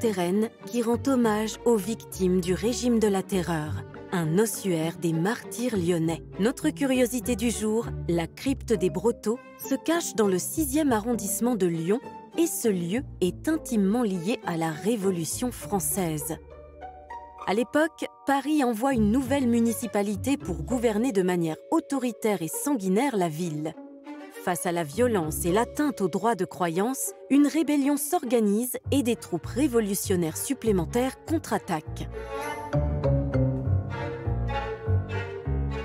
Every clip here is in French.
souterraine qui rend hommage aux victimes du régime de la Terreur, un ossuaire des martyrs lyonnais. Notre curiosité du jour, la crypte des Brotteaux, se cache dans le 6e arrondissement de Lyon et ce lieu est intimement lié à la Révolution française. À l'époque, Paris envoie une nouvelle municipalité pour gouverner de manière autoritaire et sanguinaire la ville. Face à la violence et l'atteinte aux droits de croyance, une rébellion s'organise et des troupes révolutionnaires supplémentaires contre-attaquent.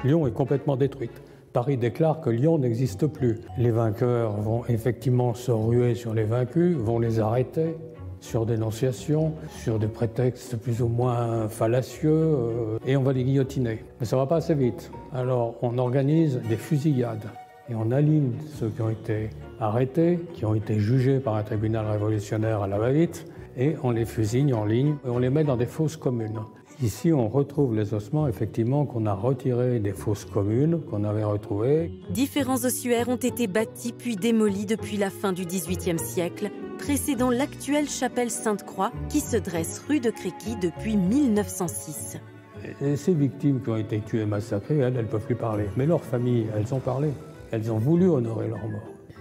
Lyon est complètement détruite. Paris déclare que Lyon n'existe plus. Les vainqueurs vont effectivement se ruer sur les vaincus, vont les arrêter sur dénonciation, sur des prétextes plus ou moins fallacieux, et on va les guillotiner. Mais ça ne va pas assez vite. Alors on organise des fusillades et on aligne ceux qui ont été arrêtés, qui ont été jugés par un tribunal révolutionnaire à la va-vite, et on les fusille en ligne et on les met dans des fosses communes. Ici, on retrouve les ossements, effectivement, qu'on a retirés des fosses communes, qu'on avait retrouvés. Différents ossuaires ont été bâtis puis démolis depuis la fin du XVIIIe siècle, précédant l'actuelle chapelle Sainte-Croix, qui se dresse rue de Créqui depuis 1906. Et ces victimes qui ont été tuées, massacrées, elles ne peuvent plus parler. Mais leurs familles, elles ont parlé. Elles ont voulu honorer leur mort.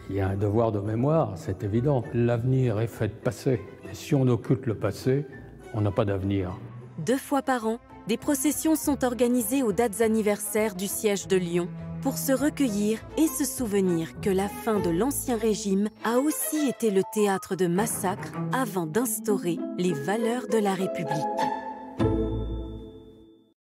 Il y a un devoir de mémoire, c'est évident. L'avenir est fait de passé. Et si on occulte le passé, on n'a pas d'avenir. 2 fois par an, des processions sont organisées aux dates anniversaires du siège de Lyon pour se recueillir et se souvenir que la fin de l'Ancien Régime a aussi été le théâtre de massacres avant d'instaurer les valeurs de la République.